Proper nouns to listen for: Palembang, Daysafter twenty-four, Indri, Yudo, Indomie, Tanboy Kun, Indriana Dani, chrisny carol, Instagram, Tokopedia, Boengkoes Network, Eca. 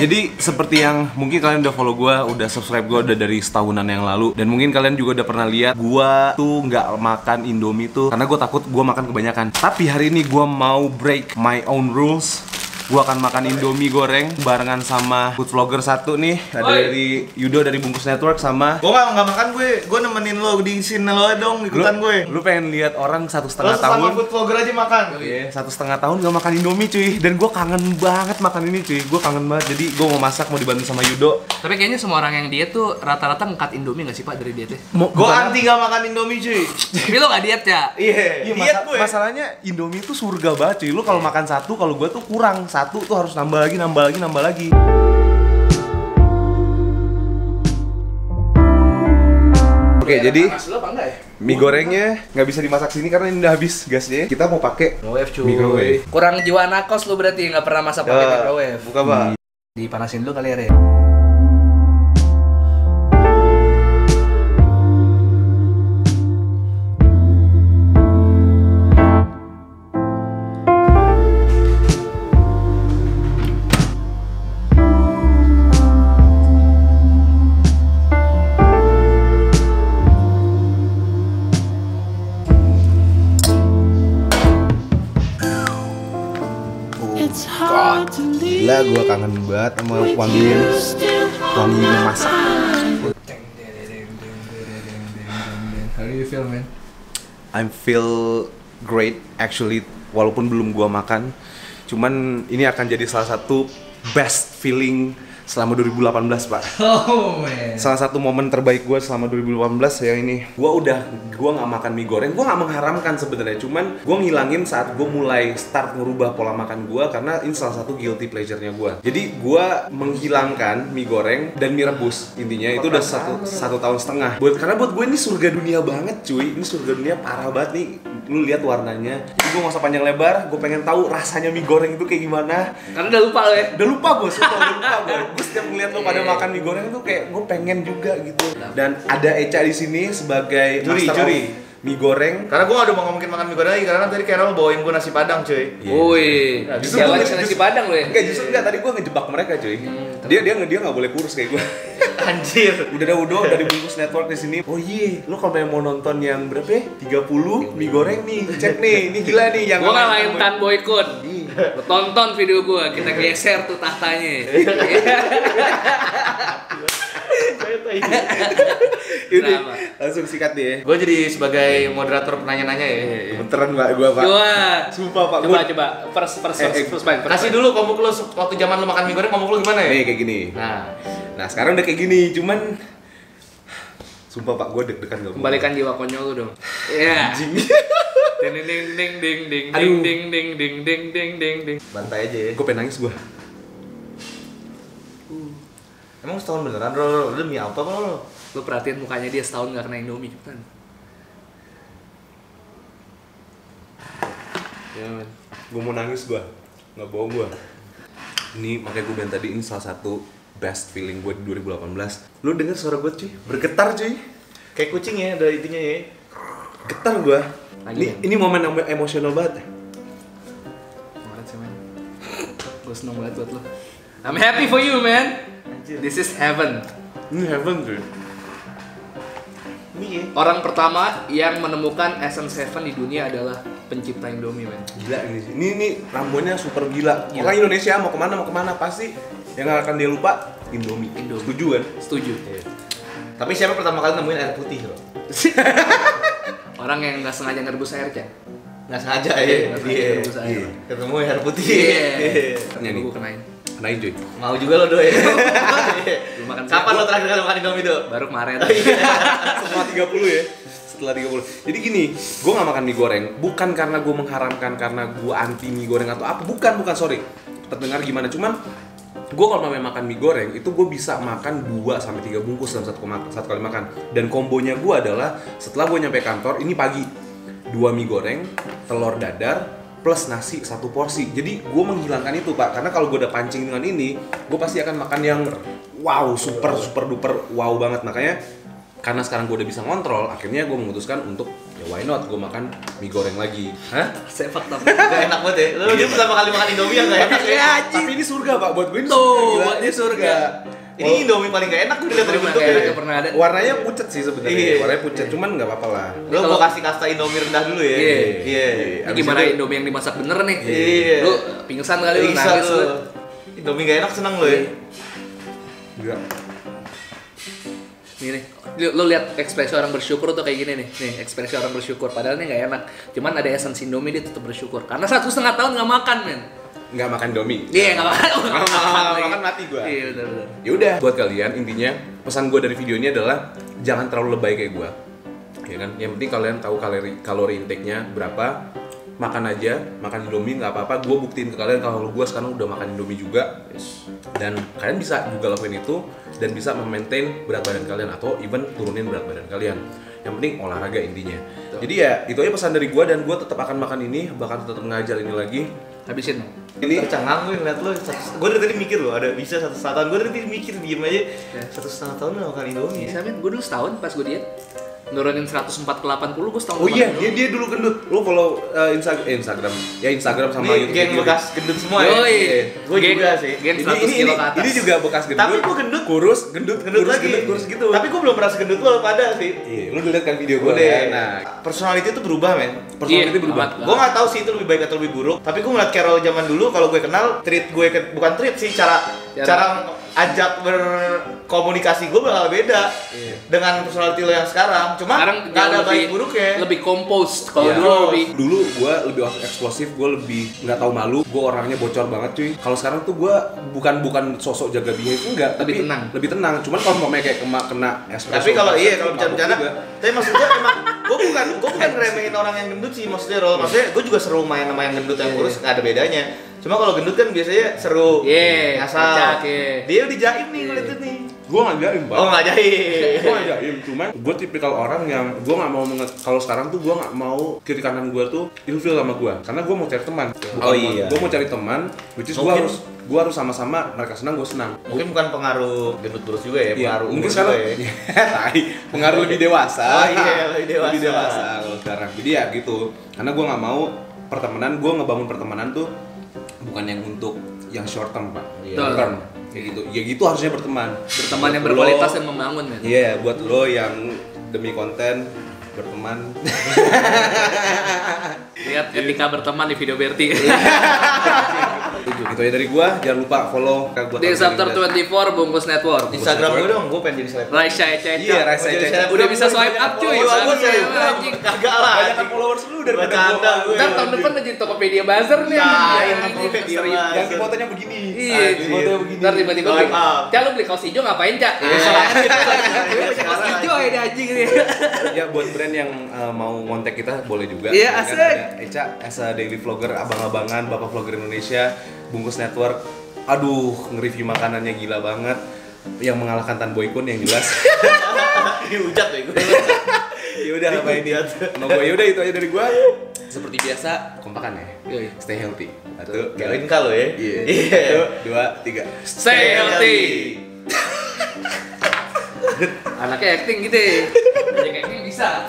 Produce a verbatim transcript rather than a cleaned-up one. Jadi seperti yang mungkin kalian udah follow gue, udah subscribe gue udah dari setahunan yang lalu. Dan mungkin kalian juga udah pernah lihat gue tuh nggak makan Indomie tuh karena gue takut gue makan kebanyakan. Tapi hari ini gue mau break my own rules. Gue akan makan Indomie goreng barengan sama food vlogger satu nih. Ada dari Yudo dari Boengkoes Network sama gue gak, gak makan gue, gue nemenin lo di sini lo dong, ikutan gue. Lu pengen lihat orang satu setengah tahun food vlogger aja makan. Oh, iya. Satu setengah tahun gak makan Indomie cuy. Dan gue kangen banget makan ini cuy, gue kangen banget. Jadi gue mau masak, mau dibantu sama Yudo. Tapi kayaknya semua orang yang diet tuh rata-rata ngkat Indomie gak sih pak dari dietnya? Gue anti gak makan Indomie cuy. Tapi lo gak diet ya? Iya, yeah. Diet gue. Masalahnya Indomie tuh surga banget cuy. Lu kalau makan satu, kalau gue tuh kurang satu tuh harus nambah lagi, nambah lagi, nambah lagi. Oke, okay, jadi mie gorengnya nggak bisa dimasak sini karena ini udah habis gasnya. Kita mau pakai microwave cuy. Microwave. Kurang jiwa nakos lu berarti nggak pernah masak pakai uh, microwave. Buka pak. Hmm. Dipanasin dulu kali ya. Re. Gila, gue kangen banget sama wangi wangi memasak. How do you feel, man? I feel great actually, walaupun belum gue makan. Cuman ini akan jadi salah satu best feeling selama dua ribu delapan belas, pak. Oh, man. Salah satu momen terbaik gue selama dua ribu delapan belas yang ini. Gue udah, gue nggak makan mie goreng. Gue nggak mengharamkan sebenarnya. Cuman gue ngilangin saat gue mulai start merubah pola makan gue karena ini salah satu guilty pleasure-nya gue. Jadi gue menghilangkan mie goreng dan mie rebus. Intinya itu udah satu, satu tahun setengah. Buat karena buat gue ini surga dunia banget, cuy. Ini surga dunia parah banget nih. Lu lihat warnanya. Jadi gue nggak usah panjang lebar. Gue pengen tahu rasanya mie goreng itu kayak gimana. Karena udah lupa lo ya. Udah lupa gue. Udah lupa gue. Gue setiap ngeliat lo pada makan mie goreng tuh kayak gue pengen juga gitu. Dan ada Eca di sini sebagai juri, juri mie goreng. Karena gue udah mau ngomongin makan mie goreng lagi karena tadi Carol bawain gue nasi padang cuy. Woi, yeah. Justru gue nasi padang lo ya? Enggak, justru enggak, tadi gue ngejebak mereka cuy. Hmm, dia dia dia nggak boleh kurus kayak gue. Anjir. Udah ada Udo dari Boengkoes Network di sini. Oh iya, yeah. Lo kalau mau nonton yang berapa ya? tiga puluh mie goreng nih, cek nih, ini gila nih yang. Gue ngalahin Tanboy Kun. Lo tonton video gue, kita geser tuh tahtanya. Ini langsung sikat deh. Gue jadi sebagai moderator penanya-nanya ya. Benteran mbak gue pak. Coba, sumpah pak. Coba coba. First first first bite. Kasih dulu komuk lo waktu zaman lo makan mie goreng komuk lo gimana ya? Nih kayak gini. Nah, nah sekarang udah kayak gini, cuman sumpah pak gue deg-degan gak. Kembalikan jiwa konyol lo dong. Iya. Ding ding ding ding ding ding ding ding ding ding ding ding ding. Bantai aja ya. Gue pengen nangis gue. Emang setahun beneran lo, demi apa kok lo? Lo perhatiin mukanya dia setahun gak kena Indomie cepetan. Ya men, gue mau nangis gue, gak bohong gue. Ini makanya gue bilang tadi ini salah satu best feeling gue di dua ribu delapan belas. Lo denger suara gue cuy, bergetar cuy. Kayak kucing ya, ada itunya ya. Getar gue. Ini, ini momen emosional banget. Kemarin sih men, gue seneng banget buat lo. I'm happy for you man. This is heaven. Ini heaven cuy. Orang pertama yang menemukan essence heaven di dunia adalah pencipta Indomie, men. Gila ini. Ini ini rambonya super gila. Gila. Orang Indonesia mau kemana mau kemana pasti yang akan dia lupa Indomie. Indomie. Setuju kan? Setuju. Yeah. Tapi siapa pertama kali nemuin air putih loh? Orang yang nggak sengaja ngerebus air cah. Nggak sengaja ya. Dia ngerebus air. Ketemu air putih. Iya. Gue kenain. Naik cuy. Mau juga lo doy. Kapan lo terakhir kali makan Indomie do? Baru kemarin. Setelah tiga puluh ya. Setelah tiga puluh. Jadi gini, gue nggak makan mie goreng bukan karena gue mengharamkan, karena gue anti mie goreng atau apa. Bukan, bukan sorry. Terdengar gimana? Cuman gue kalau mau makan mie goreng itu gue bisa makan dua sampai tiga bungkus dalam satu kali makan. Dan kombonya gue adalah setelah gue nyampe kantor ini pagi dua mie goreng, telur dadar, plus nasi satu porsi. Jadi gue menghilangkan itu pak, karena kalau gue udah pancing dengan ini, gue pasti akan makan yang wow super super duper wow banget. Makanya karena sekarang gue udah bisa ngontrol, akhirnya gue memutuskan untuk ya why not, gue makan mie goreng lagi. Hah? Saya fakta, gak enak banget ya. Lu dia pertama kali makan Indomie yang gak enak ya. Tapi ini surga pak, buat gue ini surga. Ini surga. Ini Indomie paling gak enak, gue udah lihat dari bentuknya. Pernah ada. Warnanya pucet sih sebenarnya. Warnanya pucet, cuman gak apa-apa lah. Lu kalau kasih kasta Indomie rendah dulu ya. Iya. Gimana Indomie yang dimasak bener nih? Iya. Lu pingsan kali lu nangis lu. Indomie gak enak seneng lu ya. Enggak. Nih nih, lo lihat ekspresi orang bersyukur tuh kayak gini nih, nih ekspresi orang bersyukur, padahal ini nggak enak, cuman ada esensi Indomie dia tetap bersyukur, karena satu setengah tahun nggak makan men, nggak makan Indomie, iya nggak makan, nggak makan mati gua, iya benar benar, ya udah buat kalian intinya pesan gua dari video ini adalah jangan terlalu lebay kayak gua, ya kan, yang penting kalian tahu kalori kalori intake-nya berapa. Makan aja, makan Indomie nggak apa-apa. Gue buktiin ke kalian kalau gue sekarang udah makan Indomie juga. Dan kalian bisa juga lakuin itu dan bisa memaintain berat badan kalian atau even turunin berat badan kalian. Yang penting olahraga intinya. Jadi ya itu aja pesan dari gue dan gue tetap akan makan ini, bahkan tetap ngajar ini lagi. Habisin. Ini cangang gue ngeliat lo. Gue dari tadi mikir lo ada bisa satu setengah tahun. Gue dari tadi mikir diem aja satu setengah tahun lo makan Indomie. Bisa men? Gue dulu setahun pas gue diet. Nurunin seratus empat ke delapan puluh, gue setahun. Oh iya, dia, dia dulu gendut. Lo follow uh, Instagram, eh, Instagram, ya Instagram sama YouTube. Geng bekas gendut semua ya. Iya, gue juga sih. Geng seratus kilo ke atas. Ini juga bekas gendut. Tapi gue gendut, kurus, gendut, gendut kurus, lagi, gendut, kurus gitu. Tapi gue belum merasa gendut lo pada sih. Iya, lo udah liat kan video gue. Ya? Nah, personality itu berubah men. Personality yeah, berubah. Gue nggak tahu sih itu lebih baik atau lebih buruk. Tapi gue ngeliat Carol zaman dulu, kalau gue kenal, treat gue ke, bukan treat sih, cara Jarang. cara ajak berkomunikasi gue bakal beda yeah. dengan personality lo yang sekarang. Cuma sekarang gak ada baik buruknya, lebih composed. Kalau yeah. dulu lebih dulu gue lebih eksplosif, gue lebih nggak tahu malu, gue orangnya bocor banget cuy. Kalau sekarang tuh gue bukan bukan sosok jaga behave, enggak, lebih tapi tenang, lebih tenang. Cuman kalau ngomongnya kayak kena kena espresso, tapi kalau iya kalau bercanda-bercanda, tapi maksudnya emang gue bukan gue bukan ngeremehin orang yang gendut sih, maksudnya Rol, maksudnya gue juga seru main sama yang gendut yang kurus, nggak ada bedanya. Cuma kalau gendut kan biasanya seru, yeah, asal yeah. Dia udah jaim nih, yeah. Ngeliat nih. Gue nggak jaim banget. Oh nggak jaim. Gue nggak jaim, cuman gue tipikal orang yang gue nggak mau menget. Kalau sekarang tuh gue nggak mau kiri kanan gue tuh ilfil sama gue, karena gue mau cari teman. Bukan oh iya. Gue mau cari teman, which is gue harus gue harus sama-sama mereka senang gue senang. Mungkin bukan pengaruh gendut terus juga ya, pengaruh yeah, mungkin sekarang. Ya. Pengaruh lebih dewasa. Oh, iya, lebih dewasa. Lebih dewasa kalau sekarang. Jadi ya gitu, karena gue nggak mau pertemanan, gue ngebangun pertemanan tuh bukan yang untuk yang short term pak, long term kayak gitu. Ya gitu harusnya berteman. Berteman buat yang berkualitas lo, yang membangun men. Iya, yeah, buat lo yang demi konten berteman. Lihat ketika berteman di video Berti. Itu ya dari gua, jangan lupa follow Daysafter twenty-four Boengkoes Network. Instagram gue dong, gue pengen jadi seleb. Raisa Eca. Iya, Raisa Eca. Udah bisa swipe up cuy. Anjing kagak lah. Banyak followers lu dari bercanda. Entar tahun depan jadi Tokopedia buzzer nih. Ganti fotonya begini. Iya, fotonya begini. Entar tiba-tiba Cak lu beli kaos hijau ngapain, Cak? Kaos hijau ada anjing nih. Ya buat brand yang mau kontak kita boleh juga. Iya, asik. Eca as a daily vlogger, abang-abangan, bapak vlogger Indonesia. Boengkoes Network, aduh nge-review makanannya gila banget, yang mengalahkan Tanboy Kun yang jelas. Dihujat ya gue. Ya udah ngapain dia? Mau gue ya udah itu aja dari gue. Seperti biasa kompakan ya. Stay healthy. Satu, kalian kalau ya. Iya. Dua, tiga. Stay healthy. Anaknya acting gitu. Banyak acting bisa.